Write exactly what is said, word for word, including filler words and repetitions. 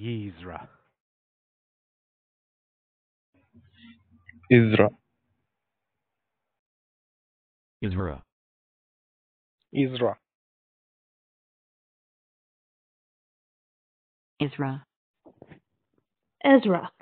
Izra. Izra. Izra. Izra. Izra. Ezra.